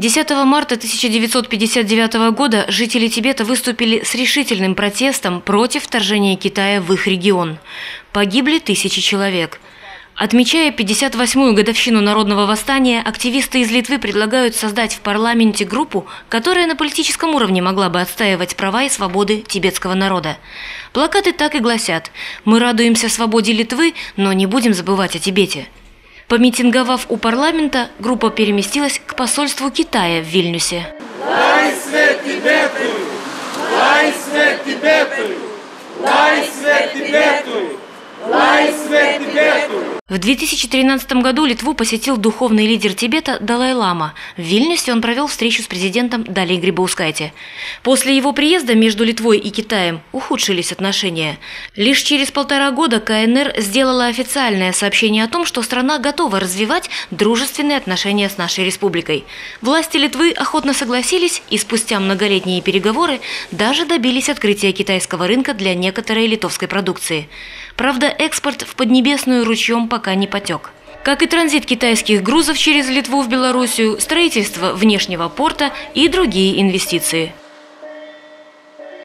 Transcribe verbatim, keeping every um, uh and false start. десятого марта тысяча девятьсот пятьдесят девятого года жители Тибета выступили с решительным протестом против вторжения Китая в их регион. Погибли тысячи человек. Отмечая пятьдесят восьмую годовщину народного восстания, активисты из Литвы предлагают создать в парламенте группу, которая на политическом уровне могла бы отстаивать права и свободы тибетского народа. Плакаты так и гласят: «Мы радуемся свободе Литвы, но не будем забывать о Тибете». Помитинговав у парламента, группа переместилась к посольству Китая в Вильнюсе. Дай свет Тибету! Дай свет Тибету! Дай свет Тибету! Дай свет Тибету! В две тысячи тринадцатом году Литву посетил духовный лидер Тибета Далай-Лама. В Вильнюсе он провел встречу с президентом Далей-Грибаускайте. После его приезда между Литвой и Китаем ухудшились отношения. Лишь через полтора года КНР сделала официальное сообщение о том, что страна готова развивать дружественные отношения с нашей республикой. Власти Литвы охотно согласились и спустя многолетние переговоры даже добились открытия китайского рынка для некоторой литовской продукции. Правда, экспорт в Поднебесную ручьем пока не потек. Как и транзит китайских грузов через Литву в Белоруссию, строительство внешнего порта и другие инвестиции.